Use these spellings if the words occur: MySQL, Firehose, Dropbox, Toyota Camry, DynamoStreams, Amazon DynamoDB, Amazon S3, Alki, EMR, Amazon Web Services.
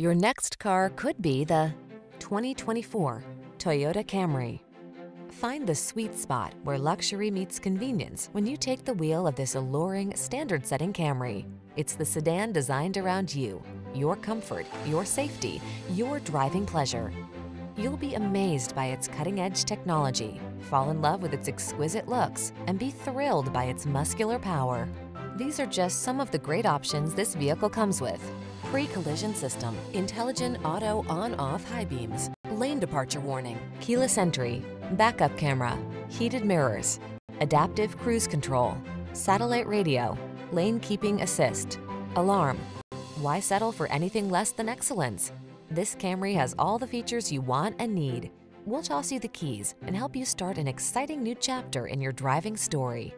Your next car could be the 2024 Toyota Camry. Find the sweet spot where luxury meets convenience when you take the wheel of this alluring, standard-setting Camry. It's the sedan designed around you, your comfort, your safety, your driving pleasure. You'll be amazed by its cutting-edge technology, fall in love with its exquisite looks, and be thrilled by its muscular power. These are just some of the great options this vehicle comes with: pre-collision system, intelligent auto on-off high beams, lane departure warning, keyless entry, backup camera, heated mirrors, adaptive cruise control, satellite radio, lane keeping assist, alarm. Why settle for anything less than excellence? This Camry has all the features you want and need. We'll toss you the keys and help you start an exciting new chapter in your driving story.